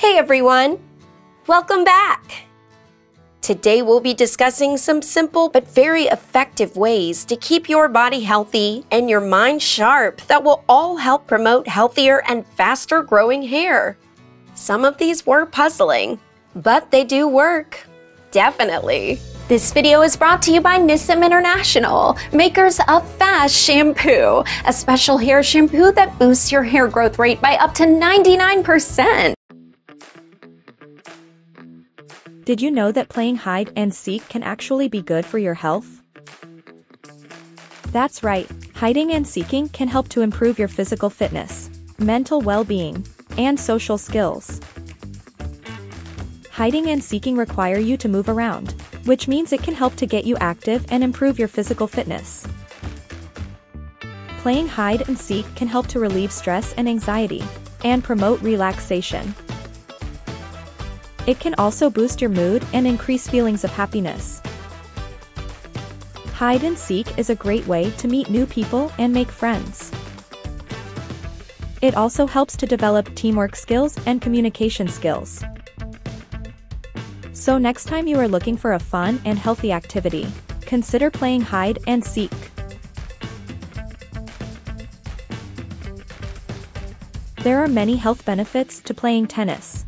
Hey everyone, welcome back. Today we'll be discussing some simple but very effective ways to keep your body healthy and your mind sharp that will all help promote healthier and faster growing hair. Some of these were puzzling, but they do work. Definitely. This video is brought to you by Nissim International, makers of Fast Shampoo, a special hair shampoo that boosts your hair growth rate by up to 99%. Did you know that playing hide and seek can actually be good for your health? That's right, hiding and seeking can help to improve your physical fitness, mental well-being, and social skills. Hiding and seeking require you to move around, which means it can help to get you active and improve your physical fitness. Playing hide and seek can help to relieve stress and anxiety, and promote relaxation. It can also boost your mood and increase feelings of happiness. Hide and seek is a great way to meet new people and make friends. It also helps to develop teamwork skills and communication skills. So next time you are looking for a fun and healthy activity, consider playing hide and seek. There are many health benefits to playing tennis.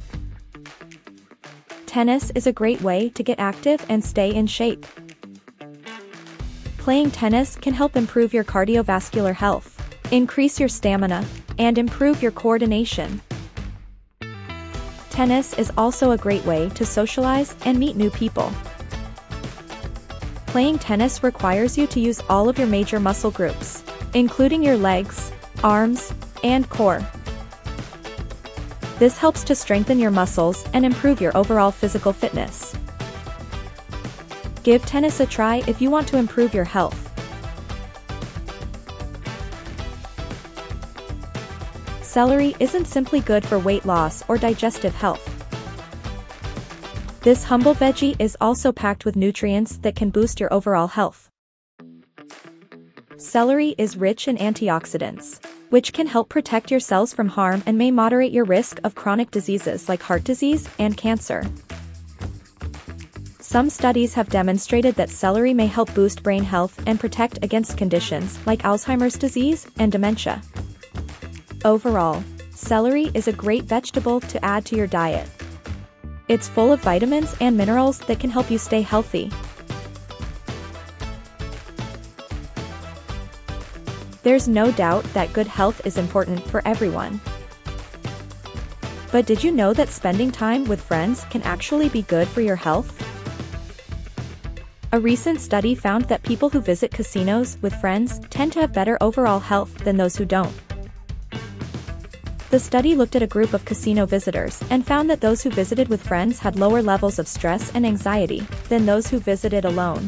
Tennis is a great way to get active and stay in shape. Playing tennis can help improve your cardiovascular health, increase your stamina, and improve your coordination. Tennis is also a great way to socialize and meet new people. Playing tennis requires you to use all of your major muscle groups, including your legs, arms, and core. This helps to strengthen your muscles and improve your overall physical fitness. Give tennis a try if you want to improve your health. Celery isn't simply good for weight loss or digestive health. This humble veggie is also packed with nutrients that can boost your overall health. Celery is rich in antioxidants, which can help protect your cells from harm and may moderate your risk of chronic diseases like heart disease and cancer. Some studies have demonstrated that celery may help boost brain health and protect against conditions like Alzheimer's disease and dementia. Overall, celery is a great vegetable to add to your diet. It's full of vitamins and minerals that can help you stay healthy. There's no doubt that good health is important for everyone. But did you know that spending time with friends can actually be good for your health? A recent study found that people who visit casinos with friends tend to have better overall health than those who don't. The study looked at a group of casino visitors and found that those who visited with friends had lower levels of stress and anxiety than those who visited alone.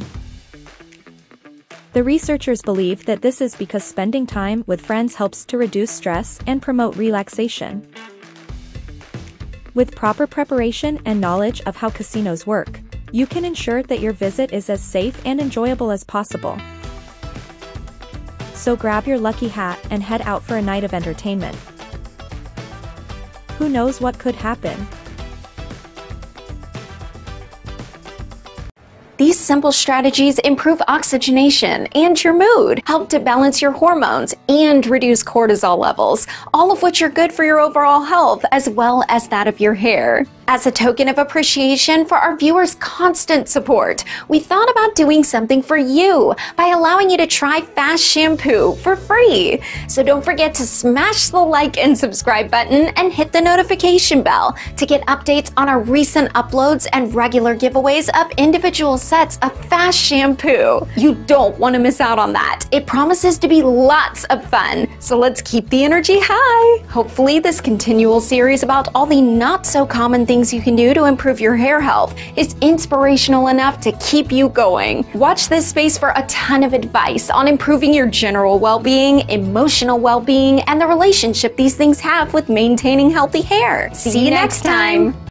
The researchers believe that this is because spending time with friends helps to reduce stress and promote relaxation. With proper preparation and knowledge of how casinos work, you can ensure that your visit is as safe and enjoyable as possible. So grab your lucky hat and head out for a night of entertainment. Who knows what could happen? These simple strategies improve oxygenation and your mood, help to balance your hormones, and reduce cortisol levels, all of which are good for your overall health as well as that of your hair. As a token of appreciation for our viewers' constant support, we thought about doing something for you by allowing you to try Fast Shampoo for free. So don't forget to smash the like and subscribe button and hit the notification bell to get updates on our recent uploads and regular giveaways of individual sets of Fast Shampoo. You don't want to miss out on that. It promises to be lots of fun, so let's keep the energy high. Hopefully this continual series about all the not so common things you can do to improve your hair health is inspirational enough to keep you going. Watch this space for a ton of advice on improving your general well-being, emotional well-being, and the relationship these things have with maintaining healthy hair. See you next time!